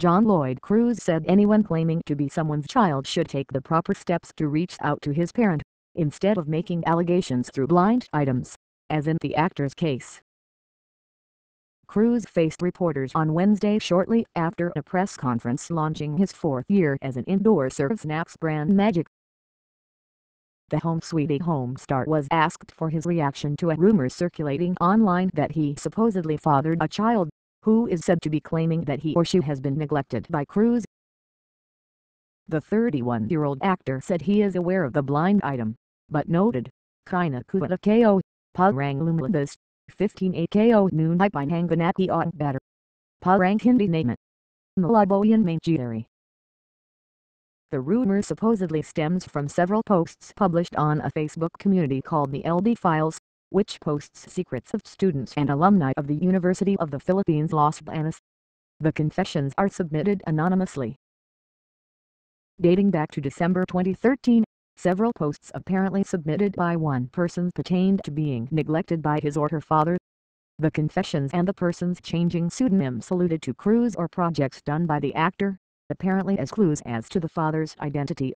John Lloyd Cruz said anyone claiming to be someone's child should take the proper steps to reach out to his parent, instead of making allegations through blind items, as in the actor's case. Cruz faced reporters on Wednesday shortly after a press conference launching his fourth year as an endorser of Snap's brand Magic. The Home Sweetie Home star was asked for his reaction to a rumor circulating online that he supposedly fathered a child, who is said to be claiming that he or she has been neglected by Cruz. The 31-year-old actor said he is aware of the blind item, but noted, "Kaina kuwata ko, parang lumabas, 15 ako noon pine hanganaki on batter. Parang hindi naman malabo yan mangyari." The rumor supposedly stems from several posts published on a Facebook community called The Elbi Files, which posts secrets of students and alumni of the University of the Philippines Los Banos. The confessions are submitted anonymously. Dating back to December 2013, several posts apparently submitted by one person pertained to being neglected by his or her father. The confessions and the person's changing pseudonyms alluded to Cruz or projects done by the actor, apparently as clues as to the father's identity.